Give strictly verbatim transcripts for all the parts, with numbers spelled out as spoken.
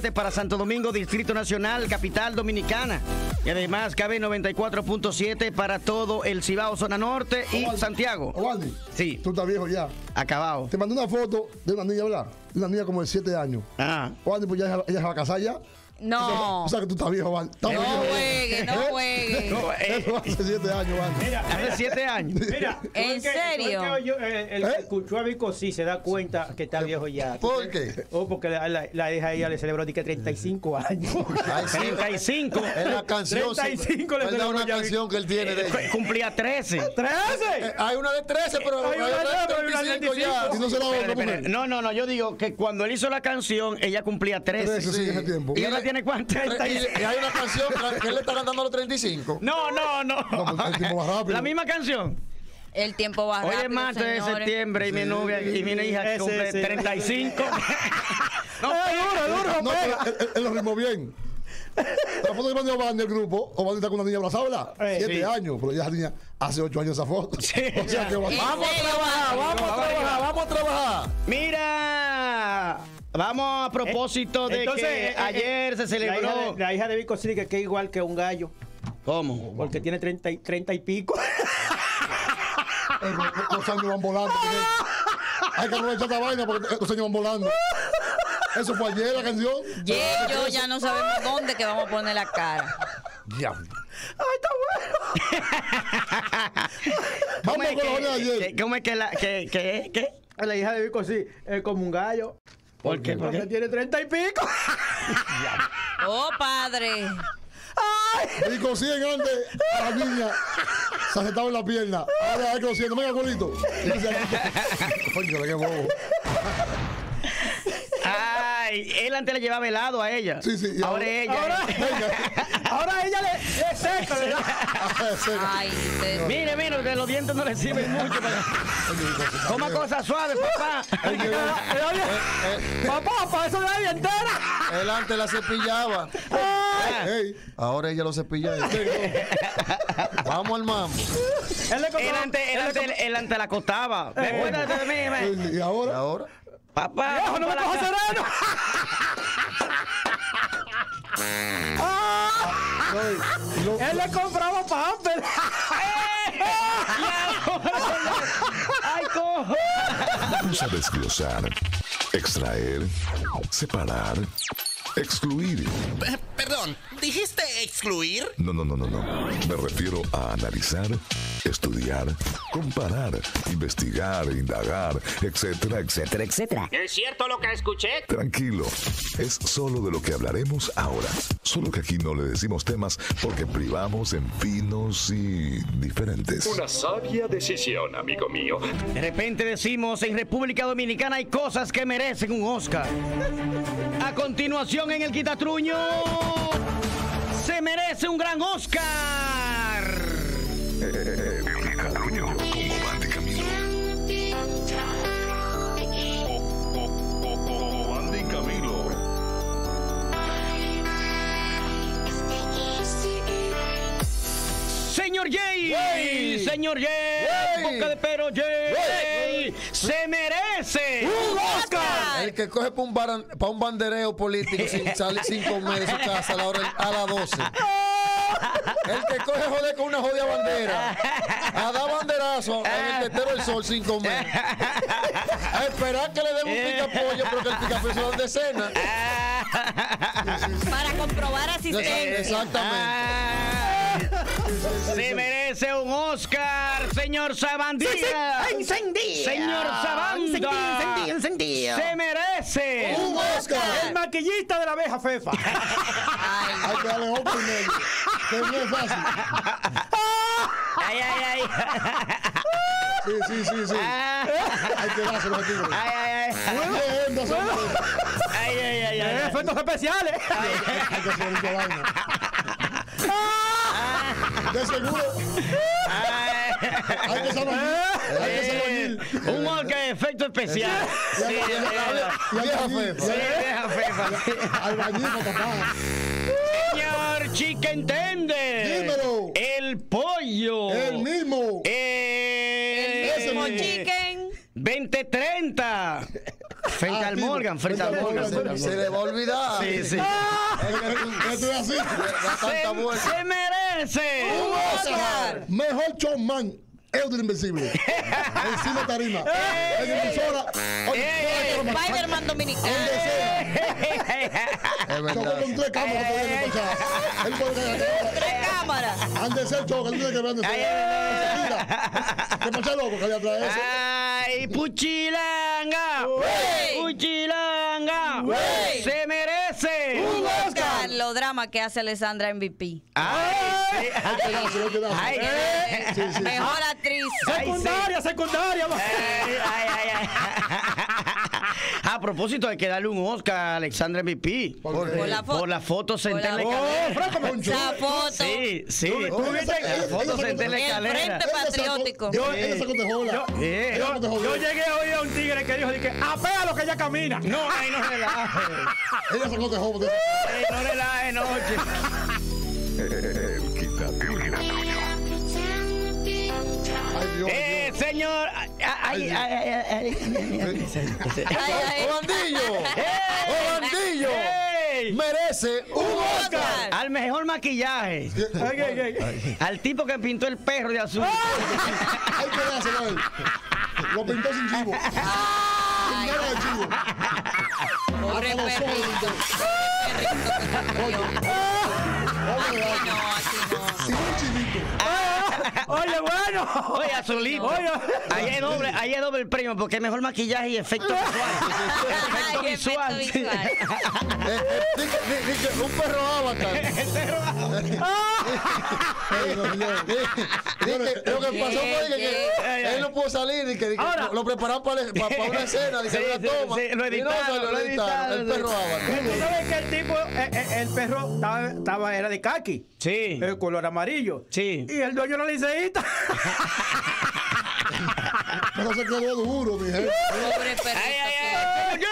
siete para Santo Domingo, Distrito Nacional, Capital Dominicana. Y además K B noventa y cuatro punto siete para todo el Cibao, Zona Norte y Ovandy, Santiago. Ovandy, sí. Tú estás viejo ya. Acabado. Te mandé una foto de una niña, ¿verdad? Una niña como de siete años. Ah. Ovandy, pues ya ella, ella se va a casar ya. No. O sea que tú estás viejo, Ovandy. No juegues, no juegues. No, eh. Eso hace siete años, Ovandy. Mira, hace siete años. Mira, ¿en serio? El, el, el ¿Eh? que escuchó a Vico sí se da cuenta que está viejo ya. ¿Por qué? Oh, porque la, la, la hija ella le celebró que treinta y cinco años. treinta y cinco. Es la canción. treinta y cinco le celebró una canción que él tiene. De... Cumplía trece. ¡trece! Eh, hay una de trece, pero hay una de treinta y cinco ya. Si no, se la voy a poner. No, no, no. Yo digo que cuando él hizo la canción, ella cumplía trece. Sí, en ese tiempo. Y ahora tiene cuánto. Y hay una canción que él le está cantando a los treinta y cinco. No, no, no. no el tiempo va rápido. La misma canción. El tiempo va rápido. Hoy es martes de septiembre y sí. mi novia y mi hija cumple sí. treinta y cinco. No, eh, duro, duro. No, él lo rimó bien. La foto que mandó Ovandy el grupo, Ovandy está con una niña abrazada, eh, siete sí. años, pero ya esa niña hace ocho años esa foto. Sí, o sea que vamos a trabajar, vamos a trabajar, vamos a trabajar. Mira. Vamos a propósito de Entonces, que eh, eh, ayer se celebró... La hija de, la hija de Vico sí que es igual que un gallo. ¿Cómo? Porque oh, tiene treinta y pico. eh, los, los años van volando. Hay que aprovechar esta vaina porque los años van volando. Eso fue ayer la canción. Yeah, yo ya no sabemos dónde que vamos a poner la cara. Diablo. ¡Ay, está bueno! Vamos con la vaina de ayer. ¿Cómo es que la... que, que, que? La hija de Vico sí es como un gallo. ¿Por qué? Porque tiene treinta y pico. ¡Oh, padre! ¡Ay! Vico sí en grande a la niña. Se aceptaba en la pierna. Ahora hay que lo siento. Venga, colito. Coño, qué bobo. Ay, él antes le llevaba helado a ella. Sí, sí. Ahora, ahora ella. Ahora, ahora ella le, le seca, ¿verdad? Ay, se... Mire, mire, que los dientes no le sirven mucho. Para... Toma cosas suaves, papá. El, el, el, el, el, papá, para eso de la dientera. Él antes la cepillaba. Hey, ahora ella lo cepilla. Vamos al mambo. Él antes, él antes, él, él antes la acostaba. ¿Me acuerdas de mí? ¿Y ahora? ¿Y ahora? Papá, viejo, no me cojo sereno. No, no, él le compraba Pampers. Ay, cojo. Vamos a desglosar, extraer, separar, excluir. P perdón, ¿dijiste excluir? No, no, no, no, no. Me refiero a analizar, estudiar, comparar, investigar, indagar, etcétera, etcétera, etcétera. ¿Es cierto lo que escuché? Tranquilo, es solo de lo que hablaremos ahora. Solo que aquí no le decimos temas porque privamos en finos y diferentes. Una sabia decisión, amigo mío. De repente decimos, en República Dominicana hay cosas que merecen un Oscar. A continuación, en El Quita Truño se merece un gran Oscar. El Quita Truño con Ovandy Camilo. Ovandy Camilo. Señor Jay, hey. Señor Jay, hey. Boca de pero Jay, hey. Se merece un Oscar. El que coge para un, baran, para un bandereo político sin salir sin comer de su casa a la hora, a las doce. El que coge joder con una jodida bandera a dar banderazo en el tetero del sol sin comer, a esperar que le den un pica pollo porque el pica pollo se dan de cena para comprobar asistencia. Exactamente. Se merece un Oscar, señor Sabandija. Encendí. Señor Sabandija. Encendí, encendí, encendí. Se merece un Oscar. El maquillista de la abeja Fefa. Hay que darle otro medio. Que no es fácil. Ay, ay, ay. Sí, sí, sí, sí. Hay que dárselo aquí. Ay, ay, ay. Muy bien, ay, ay, ay, ay. Efectos especiales. Hay que hacer un baño. De seguro. Ay, hay que salir. Hay que salir. Un Oscar de efecto especial. Sí, deja Fefa. Sí, deja Fefa. Albañil, papá. Señor Chica Entende. Dímelo. El pollo. El mismo. El mismo Chicken. veinte treinta. Frente ah, al Morgan, frente al Morgan. Morgan. Se le va a olvidar. Sí, sí. ¡Ah! Es que, es así. Se, se merece. Un Oscar. Mejor showman. El del Invencible. Encima tarima. En emisora. Spider-Man dominicano. Chocó con tres cámaras. Él puede tres cámaras. Antes de ser choco, él tiene que ver. ¿Qué pasa, loco? ¿Qué le atrae eso? ¡Ay, Puchilanga! ¡Puchilanga! ¡Se merece! ¡Un Oscar! Lo drama que hace Alessandra M V P. ¡Ay! Mejor actriz. ¡Secundaria, secundaria! ¡Ay, ay, ay! A propósito, hay que darle un Oscar a Alessandra M V P. Por, por, la por la foto sentada en la escalera. Oh, esa foto. Sí, sí. La foto sentada en la escalera. El Frente Patriótico. Yo, sí. Yo, yo, yo llegué a oír a un tigre que dijo, dije, apea lo que ella camina. No, ahí no relaje. Ella se lo dejó. No relaje, no. El Quita Truño. Eh, señor. Ay, ay, ay, ay. Obandillo. Obandillo. Merece un Oscar. Al mejor maquillaje. Al tipo que pintó el perro de azul. Hay que dárselo. Lo pintó sin chivo. Sin nada de chivo. Pobre perrito. Sin un chivito. Oye, bueno. Oye, azulito. No. Oye. Ahí es doble, ahí es doble el premio porque es mejor maquillaje y efecto visual. Efecto visual. visual. Un perro avatar. El perro avatar. Lo que pasó fue que él no pudo salir y que lo prepararon para una escena y se la toma. Lo editaron. El perro avatar. ¿Tú sabes que el tipo, el perro estaba, era de caqui? Sí. El color amarillo. Sí. Y el dueño no le liceísta. Pero se quedó duro, mi gente. Pobre perrito.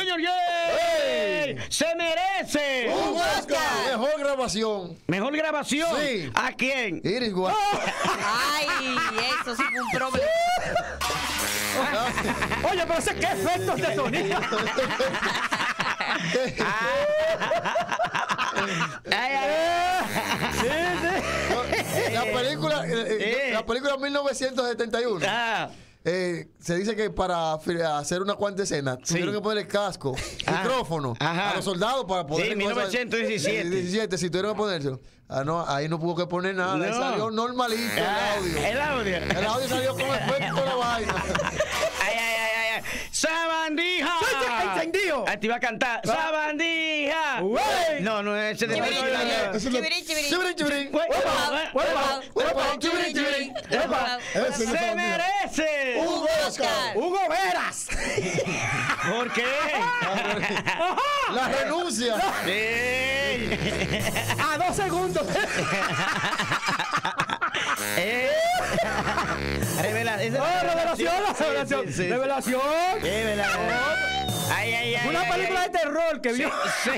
¡Señor Jay! ¡Se merece! ¡Un Oscar! Mejor grabación. ¿Mejor grabación? Sí. ¿A quién? Iris Guay. ¡Ay! Eso sí fue un problema. Oye, pero sé qué efectos de sonido. ¡Ay, ay! Sí, sí. La película, eh, eh. la película mil novecientos setenta y uno. Ah. Eh, se dice que para hacer una cuanta escena sí. tuvieron que poner el casco, ah. micrófono, ajá, a los soldados para poder. Sí, mil novecientos diecisiete. diecisiete, si tuvieron que ponerlo. Ah, no, ahí no pudo que poner nada. No. Salió normalito ah, el audio. El audio. El audio salió con efecto de vaina. Ay, ay, ay, ay. ¡Sabandija! Te iba a cantar. ¿Va? ¡Sabandija! ¡Wey! No, no, ese de... ¡Chibirín, chibirín! ¡Chibirín, chibirín! ¡Se merece! ¡Hugo Oscar! ¡Hugo Veras! ¿Por qué? ¡La renuncia! ¡A dos segundos! ¡Eh! ¡Revelación! ¡Revelación! ¡Revelación! ¡Revelación! Ay, ay, ay, una ay, película ay, de terror que vio. Se,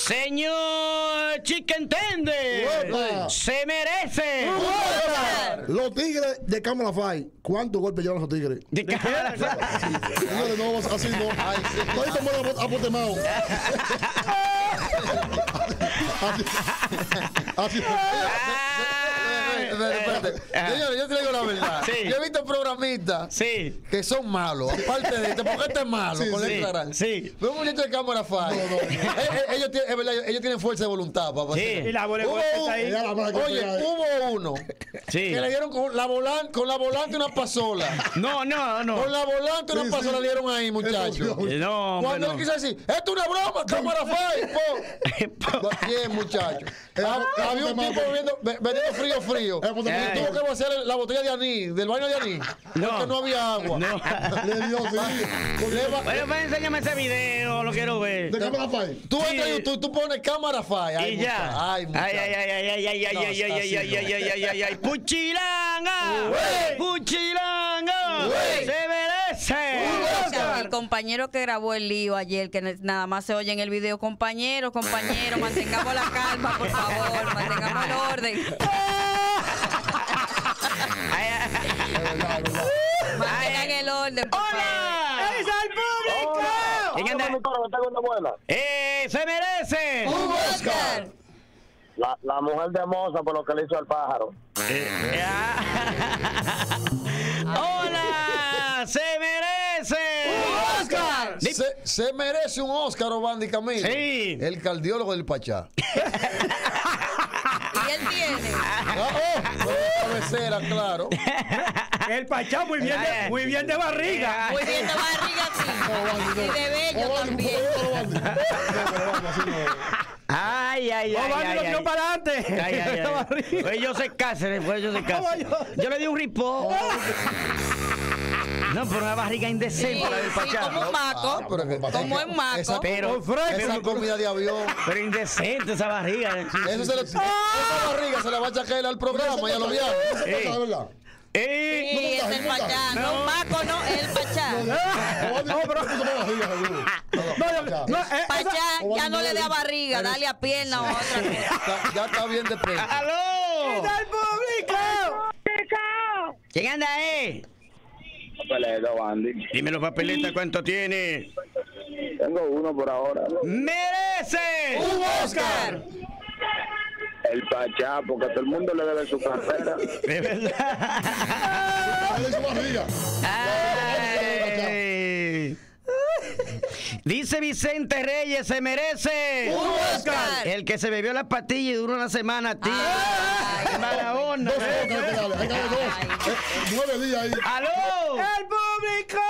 se, señor Chicken Tender, se merece. Uepa. Los tigres de cámara Fai. ¿Cuántos golpes llevan los tigres? ¿De cámara Fai? Señores, no, así no. No hay tomado apotemado. Así señores, yo te digo la verdad. Sí. Yo he visto programistas sí. que son malos. Aparte de este, porque este es malo. Sí, con sí, el sí. Veo un muñeco de cámara Fai. No, no. ellos, ellos, ellos tienen fuerza de voluntad, papá. Sí. Y la hubo un, ahí. Oye, hubo uno sí. que le dieron con la, volan, con la volante una pasola. No, no, no. Con la volante una sí, pasola sí. le dieron ahí, muchachos. No, cuando no. él quiso decir, esto es una broma, cámara Fai. Bien, muchachos. Había un tipo vendiendo frío, frío. Tuvo que vaciar la botella de anís, del baño de anís, no. porque no había agua. No. Le dio, sí. Bueno, enséñame ese video, lo quiero ver. ¿De cámara Fai? Tú entras y tú pones cámara Fai. Ay, y ya. Ay, ay, ay, ay, ay, ay, ay, ay, ay, ay, ay, ay, ay, ay, ay. ¡Puchilanga! ¡Puchilanga! ¡Se merece! El compañero que grabó el lío ayer, que nada más se oye en el video. Compañero, compañero, mantengamos la calma, por favor, mantengamos el orden. Mantengan el orden. ¡Hola! ¡Es al público! ¿Quién anda? ¡Eh! ¡Se merece! ¡Un Oscar! La, la mujer de Mosa por lo que le hizo al pájaro. Eh. ¡Hola! ¡Se merece! ¡Un Oscar! Se, se merece un Oscar, Ovandy Camilo. Sí. El cardiólogo del Pachá. ¿Y él tiene? ¡Oh! ¡Oh! Cabecera, claro. El Pachá muy bien, de, muy bien de barriga. Muy bien de barriga, sí. Y de bello también. Ay, ay, ay. Ovandy lo tiró para adelante. Ay, ay, ay. Fue José Cáceres, fue José Cáceres. Yo le di un ripó. No, pero una barriga indecente sí, la del Pachá. Sí, como un maco. Ah, como un maco. Esa, pero, esa comida de avión. Pero indecente esa barriga. Eso se lo, esa barriga se la va a chacar al programa y a los viajes. Eh, sí, no, es el Pachá, no, no Maco, no, es el Pachá. No, pero no, no, Pachá, ya no le da barriga, dale a pierna o otra cosa. Ya está bien de frente. ¡Aló! ¡Está el público! ¿Quién anda ahí? Papeleta, Ovandy. Dime los papeletas, ¿cuánto tiene? Tengo uno por ahora. ¡Merece! ¡Un Oscar! El Pachá, porque todo el mundo le debe su carrera. De verdad. Dice Vicente Reyes, se merece un Oscar. El que se bebió la pastilla y duró una semana, tío. Maravona. Nueve días ahí. ¡Aló! ¡El público!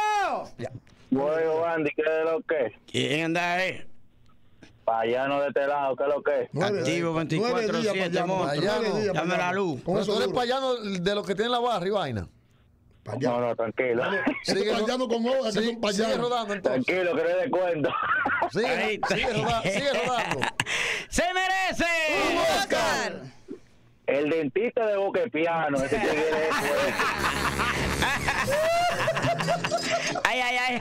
Bueno, Andy, ¿qué es lo que? ¿Quién anda ahí? Payano de este lado, ¿qué es lo que es? Nueve, activo veinticuatro siete, monstruo. Dame la luz. Pero tú eres payano de los que tienen la barra y vaina. Payano. No, no, tranquilo. Sigue payano con hojas, sí, que son payanos. Sigue rodando entonces. Tranquilo, que no de cuenta. Sigue, sigue, roda, sigue rodando. ¡Se merece! ¡Un Oscar! El dentista de Boquepiano. Ese que viene después. ¡Ay, ay, ay!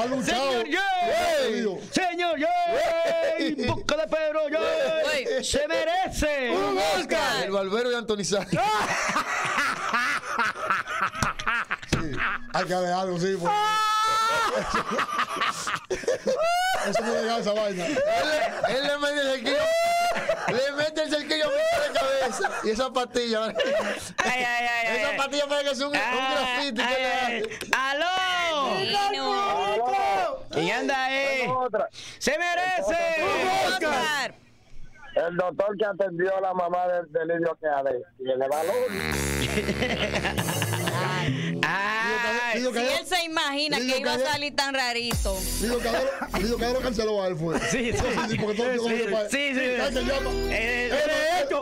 Ha luchado. ¡Señor Yey! ¡Señor Yey! ¡Busca de Pedro Yey! ¡Se merece! ¡Un Oscar! El barbero de Antoni Sánchez. Sí, hay que dejarlo, sí. Porque... eso no llega a esa vaina. Él, él le mete el cerquillo. Le mete el cerquillo a la cabeza. Y esa pastilla. Ay, ay, ay, esa ay, pastilla parece que es un, ay, un grafiti. Ay, ay, ay. ¡Aló! Y anda ahí. Se merece un Oscar. El doctor que atendió a la mamá del de Idiocadé. Y le valor. Si él se imagina que iba a salir tan rarito. Idiocadé lo canceló a él, fue. Sí, sí. Porque todo el mundo sí, sí.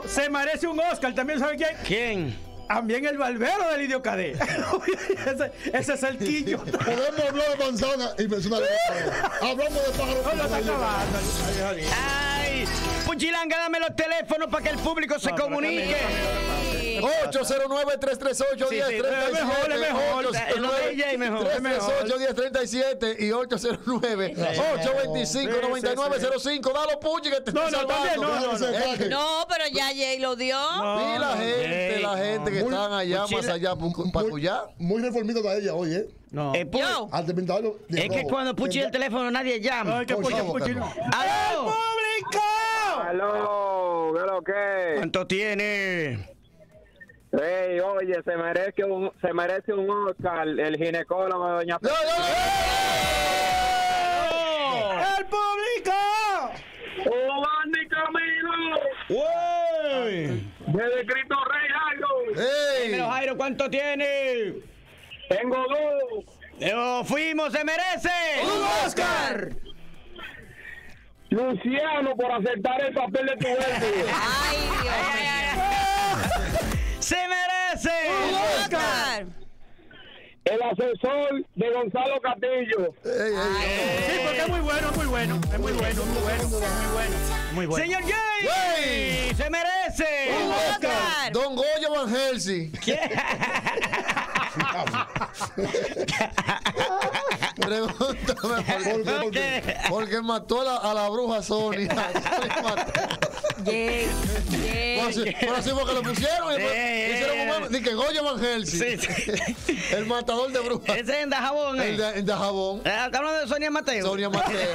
Se merece un Oscar. ¿También sabe quién? ¿Quién? También el barbero del Idiocadé. ese, ese es el quillo. Podemos hablar de manzana y personal. Hablamos de pájaros. No, no, no, no, no. Ay, Puchilanga, dame los teléfonos para que el público se no, comunique. ocho cero nueve, tres tres ocho, uno cero tres siete. Mejor, es mejor. tres tres ocho, uno cero tres siete y ocho cero nueve, ocho dos cinco, nueve nueve cero cinco. Dalo, Puchi, que te no, está no, salvando. No, no, no, no, pero ya Jay lo dio. No, y la gente, hey, la gente que muy, están allá, más chile, allá, Pacuyá. Muy, muy reformito para ella hoy, ¿eh? No. Eh, Yo. Al terminarlo, es robo. Que cuando Puchi el teléfono nadie llama. No, Puchi, Puchi. ¡Aló! ¡Aló! ¿Qué lo que? ¿Cuánto tiene? Ey, oye, se merece un, se merece un Oscar, el ginecólogo de Doña Pachá. ¡No, no, no! ¡El público! ¡Ovandy Camilo! ¡Uy! ¡Desde Cristo Rey, Jairo! ¡Ey! Dímelo, Jairo, ¿cuánto tiene? ¡Tengo dos! ¡Lo fuimos, se merece! ¡Un Oscar! Luciano, por aceptar el papel de tu verde. ¡Ay, Dios! Ay, ay, ay. ¡Se merece! ¡Un Oscar! El asesor de Gonzalo Castillo. Ey, ey, ey. Sí, porque es muy bueno, muy bueno. Es muy bueno, muy bueno, muy bueno. Muy bueno. ¡Señor Jay! ¡Se merece! ¡Un Oscar! Don Goyo Van Helsing. Pregúntame por qué. Porque, porque mató a la, a la bruja Sonia. Yeah, yeah, por, así, yeah. por así porque lo pusieron. Y yeah, hicieron un, dije, Goyo Van Helsing. Sí. El matador de brujas. Ese es en Dajabón. En, eh. en Dajabón. Está hablando de Sonia Mateo. Sonia Mateo.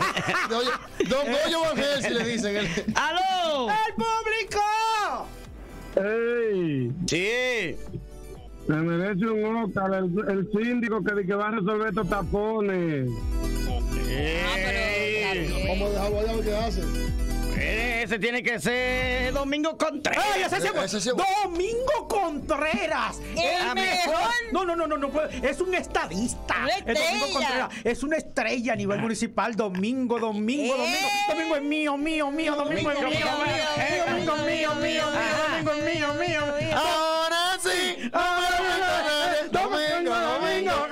Don Goyo Van Helsing le dicen. El... ¡Aló! ¡El público! ¡Ey! ¡Sí! Se merece un Oscar el, el síndico que, que va a resolver estos tapones. ¡Ey! Vamos a dejarlo allá porque hace. Ese tiene que ser Domingo Contreras. Ay, ese eh, ese Domingo Contreras. El mejor. No, no, no, no, no. Es un estadista. Es Domingo Contreras. Es una estrella a nivel municipal. Domingo, Domingo, Domingo. Domingo es mío, mío, mío. Domingo es mío, mío. Domingo es mío, mío. Domingo es mío, mío. Ahora sí. Domingo, Domingo.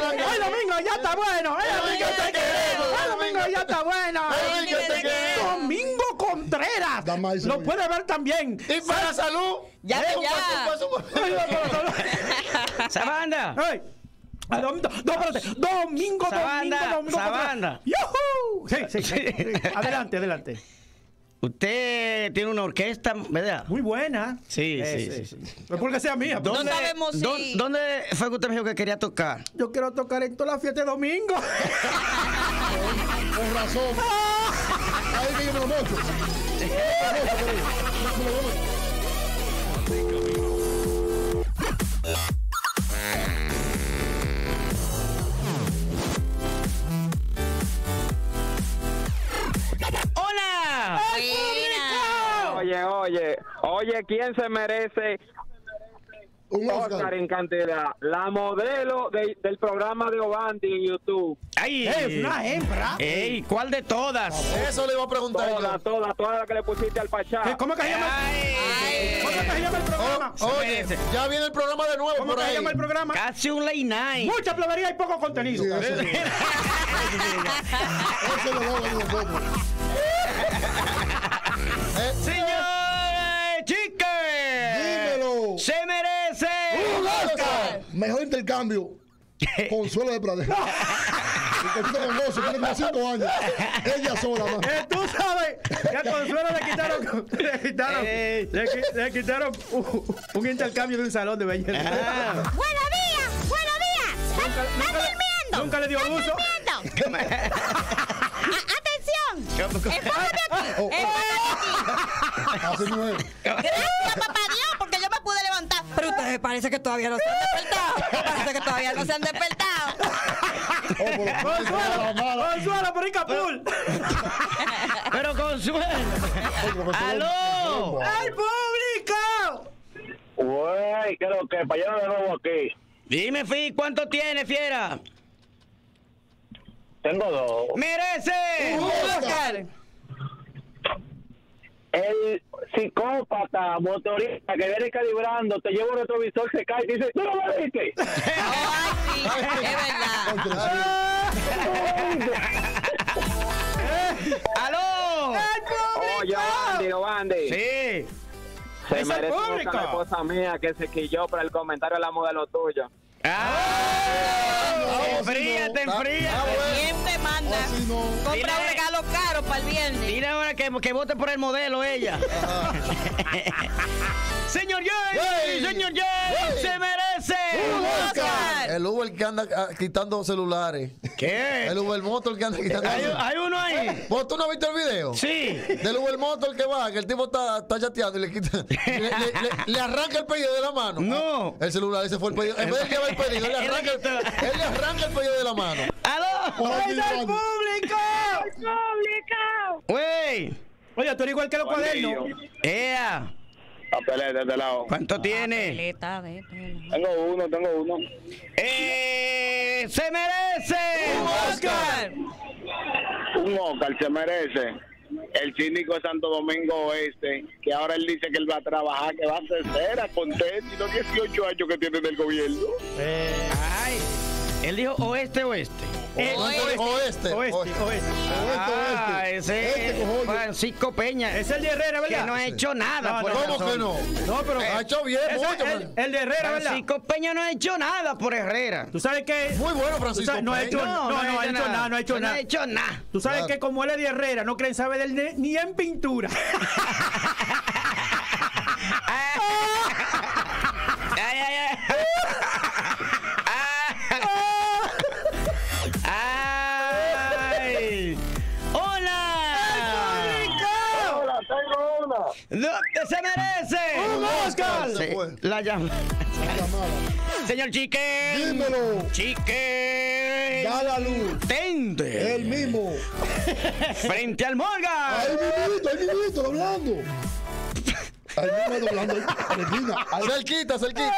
Ay, Domingo, ya está bueno. Domingo, te queremos. Domingo, ya está bueno. Domingo, te queremos. Domingo Contreras. Lo puede ver también. Y para salud. Ya, ya. Sabanda. Domingo, Domingo, Domingo. Sabanda. ¡Yuhu! Sí, sí. Adelante, adelante. Usted tiene una orquesta, ¿verdad? Muy buena. Sí, sí, sí, sí. No porque sea mía. No sabemos si... ¿Dónde fue que usted me dijo que quería tocar? Yo quiero tocar en toda la fiesta de domingo. Con razón. Ahí que yo me lo mocho. ¡Hola! ¡Público! Oye, oye, oye, ¿quién se merece un Oscar, Oscar en cantidad? La modelo de, del programa de Ovandy en YouTube. ¡Ay! ¡Es una hembra! ¡Ey! ¿Cuál de todas? Eso le iba a preguntar. Todas, todas, todas las que le pusiste al Pachá. ¿Cómo que se llama? Ay, ay, ¿Cómo que se llama el programa? Oh, oye, ya viene el programa de nuevo. ¿Cómo por que se llama el programa? Casi un late night. Mucha plomería y poco contenido. Sí, eso lo hago en los ojos. ¿Eh? Señores, chicas. Dímelo. Se merece un Oscar. Mejor intercambio. Consuelo de Pradera. El que con Mosa, tiene como cinco años. Ella sola, man. Eh, tú sabes que a Consuelo le quitaron, le quitaron, eh. le, le quitaron un, un intercambio de un salón de belleza. Ah. ¡Buenos días! ¡Buenos días! ¿Estás durmiendo? Nunca le dio uso. ¡Enfócate aquí! Oh, oh. ¡Enfócate aquí! Gracias, papá Dios, porque yo me pude levantar. Pero ustedes parece que todavía no se han despertado. Parece que todavía no se han despertado. ¡Consuelo! ¡Consuelo por Icapul! ¡Pero Consuelo! ¡Aló! ¡El público! ¡Uy! ¿Qué es lo que? Payano de nuevo aquí. Dime, Fi, ¿cuánto tiene, fiera? Tengo dos. ¡Merece! ¡Un Oscar! El psicópata motorista que viene calibrando, te lleva un retrovisor, se cae y dice, ¡tú no lo viste! ¡Ay, sí! ¡Es verdad! ¡Aló! ¡El público! ¡Oye, Ovandy, sí! Se merece público. Una esposa mía que se quilló por el comentario de la modelo tuya. ¡Ah! ¡Enfríate, enfríate! ¿Quién te manda? Compra un regalo caro para el viernes. Mira ahora que, que vote por el modelo ella. ¡Señor Jay! ¡Señor Jay! ¡Se merece! ¡Un Oscar! El Uber que anda quitando celulares. ¿Qué? El Uber Motor que anda quitando celulares. Hay uno ahí. ¿Vos tú no viste el video? Sí. Del Uber Motor que va, que el tipo está, está chateando y le quita. Le, le, le, le arranca el pedido de la mano. No. Ah, el celular, ese fue el pedido. En vez de llevar el pedido, él le arranca el, él le arranca el pedido de la mano. ¡Aló! ¡Oye, al público! ¡Al público! ¡Wey! Oye, tú eres igual que los cuadernos. ¡Ea! Papeleta de este lado. ¿Cuánto tiene? Papeleta de pelo. Tengo uno, tengo uno. Eh, ¡Se merece! ¡Un Oscar! Un Oscar, se merece. El síndico de Santo Domingo Oeste, que ahora él dice que él va a trabajar, que va a hacer cera con tenis, los dieciocho años que tiene del gobierno. Eh, ay, él dijo oeste, oeste. Oeste. Oeste. Oeste. Oeste. Ah, ese es Francisco Peña. Es el de Herrera, ¿verdad? Que no ha hecho nada. ¿Cómo que no? No, pero ha hecho bien mucho. El de Herrera, ¿verdad? Francisco Peña no ha hecho nada por Herrera. ¿Tú sabes qué? Muy bueno, Francisco Peña. No ha hecho nada, no ha hecho nada. No ha hecho nada. Tú sabes que como él es de Herrera, no creen saber de él ni en pintura. Ay, ay, ay. Ay. ¡Hola! ¡Hola, tengo una! No, ¡se merece! ¡Un Oscar! Se, la llamada. Señor Chique. Dímelo. Chique. Da la luz. Tende. El mismo. Frente al Morgan. Ahí vivito, ahí vivito, hablando. Ahí mismo doblando el esquina. Cerquita, cerquita.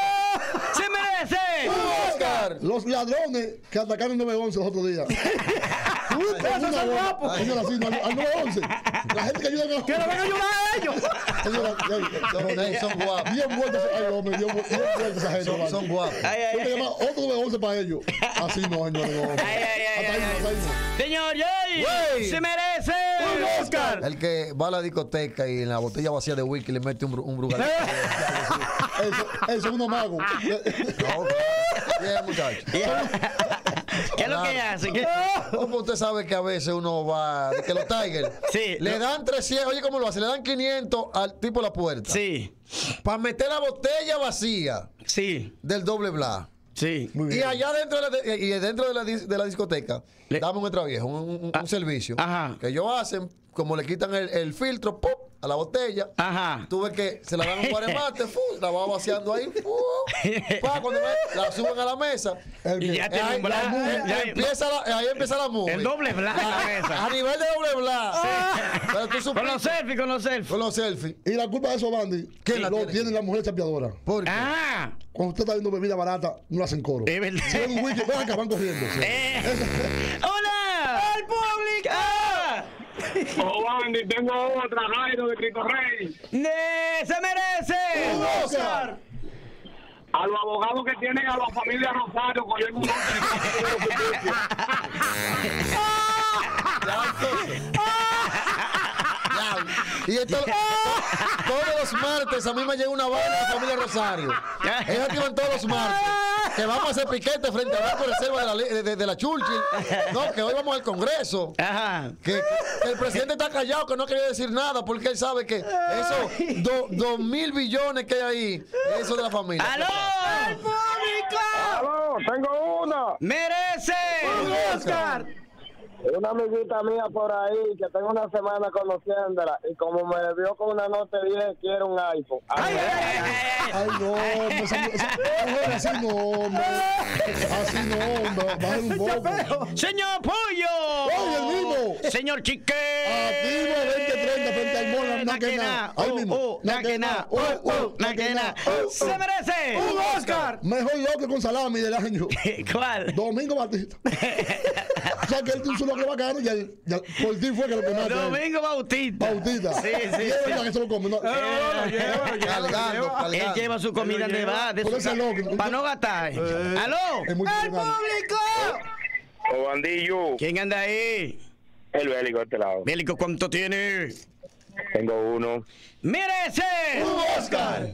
¡Se merece! ¡Un Oscar! Los ladrones que atacaron el nueve once los otros días. ¡Esos son guapos! Señora, sí, al nueve once. La gente que ayuda a los... ¡Que lo vengan a ayudar a ellos! Señora, los ladrones son guapos. Bien vueltos a los medios, bien vueltos a ellos. Son guapos. Yo te llamo otro nueve once para ellos. Así no, señor. ¡Ay, ay, ay! ¡Señor, yey! ¡Se merece! ¡Un Oscar! El que va a la discoteca y en la botella vacía de whisky le mete un un brugal. Eso es uno mago. Bien, muchachos. ¿Qué es lo que hacen? Como usted sabe que a veces uno va, que los Tigers sí, le dan trescientos, oye cómo lo hace, le dan quinientos al tipo a la puerta. Sí. Para meter la botella vacía. Sí. Del doble bla. Sí. Muy bien. Y allá dentro de la, y dentro de la, de la discoteca, le damos un trabajo, un, un, ah, un servicio. Ajá. Que ellos hacen, como le quitan el, el filtro, ¡pop! A la botella. Ajá. Tuve que se la dan un guaremate, la va vaciando ahí. Fu, pa, cuando me, la suben a la mesa. El, y ya te ahí, la, la, ya empieza la, ahí empieza la movie. El doble bla. A, a, a nivel de doble bla. Sí. Pero tú supiste, con los selfies, con los selfies. Con los selfies. Y la culpa de eso, Bandy, que sí, lo tiene? tiene la mujer chapeadora. ¿Por qué? Ah. Cuando usted está viendo bebida barata, no hacen coro. Es verdad. Si hay un wiki, van acá, van corriendo. Sí. Eh. ¡Hola! ¡Al público! Ovandy, tengo otra, Jairo de Cristo Rey. ¡Nee, se merece! ¡Un Oscar! A los abogados que tienen a la familia Rosario, cogió el mundo. Y esto, todos los martes a mí me llega una vaina de la familia Rosario. Ellos activan todos los martes. Que vamos a hacer piquete frente al Banco de Reserva de la, de, de, de la Churchill. No, que hoy vamos al Congreso. Ajá. Que, que el presidente está callado, que no quería decir nada, porque él sabe que esos do, dos mil billones que hay ahí, eso de la familia. ¡Aló! ¡El público! ¡Aló! ¡Tengo una! ¡Merece! ¡Un Oscar! Una amiguita mía por ahí que tengo una semana conociéndola y como me vio con una nota diez, quiero un iPhone. Ay, ay, no, así no, así no, un señor Pollo, señor Chique, se merece un Oscar, mejor loco con salami del año. ¿Cuál? Domingo Bautista. O sea que él tuvo lo que bacano y el, y el por ti fue que lo comió. Domingo Bautista. Bautista. Sí, sí. Y él que se lo come. No, no, no, no, lleva, calgando, calgando, calgando. Él lleva su comida de bar. Para no gastar. Eh, ¡Aló! ¡El público! ¡O bandillo! ¿Quién anda ahí? El Bélico de este lado. Bélico, ¿cuánto tienes? Tengo uno. ¡Mírese! ¡Un Oscar!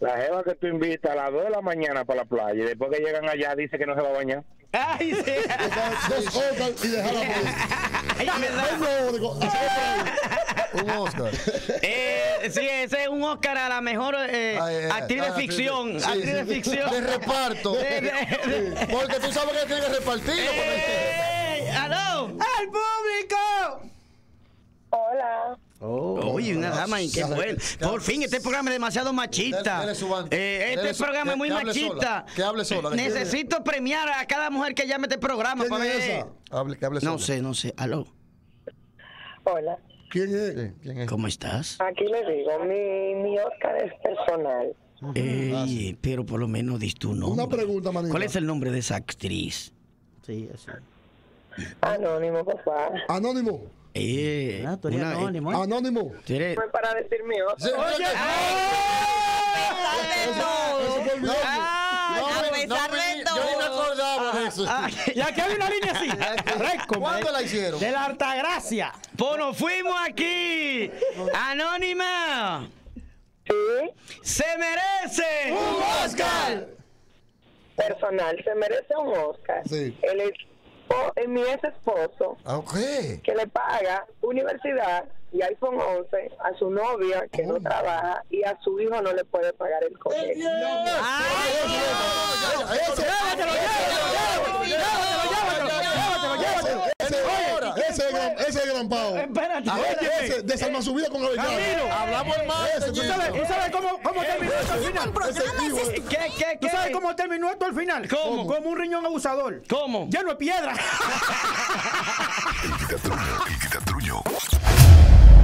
La jeva que tú invitas a las dos de la mañana para la playa y después que llegan allá dice que no se va a bañar. Ay, sí. Dos Oscar y dejar la un Oscar. Eh, sí, ese es un Oscar a la mejor eh, ay, ay, actriz ay, de ficción. Sí, actriz sí, de ficción. De reparto. De, de, de, sí. Porque tú sabes que tiene que repartirlo. Eh, ¡Aló! ¡Al público! Hola. Oh, oye, una dama, qué bueno. Por fin, este programa es demasiado machista. Eh, este programa es muy machista. Que hable sola. Necesito premiar a cada mujer que llame este programa. ¿Quién es esa? Hable, que hable sola. No sé, no sé. Aló. Hola. ¿Quién es? ¿Quién es? ¿Cómo estás? Aquí les digo, mi, mi Oscar es personal. Eh, pero por lo menos dis tu nombre. Una pregunta, manita. ¿Cuál es el nombre de esa actriz? Sí, eso. Anónimo, papá. Anónimo. Eh, ah, tú eres una, anónimo. Eh, anónimo. ¿Tú eres? Fue para decir mío. Sí, oye, a pesar de todo. A pesar de todo. Yo no me acordaba. de eso. Ah, y aquí hay una línea así. Reco, ¿cuándo eh? la hicieron? De la Altagracia. Pues nos fuimos aquí. Anónima. ¿Sí? Se merece un Oscar. Personal, se merece un Oscar. Sí. El esposo, mi ex esposo. Okay. Que le paga universidad y iPhone once a su novia que oh. no trabaja y a su hijo no le puede pagar el colegio. Ese gran pavo. Espérate. A ver, ese desarma su vida con la Camilo. Hablamos más. ¿Tú sabes cómo, cómo terminó esto al final? ¿Qué, qué, qué? ¿Tú sabes cómo terminó esto al final? ¿Cómo? Como un riñón abusador. ¿Cómo? Lleno de piedra. El Quita Truño, El Quita Truño.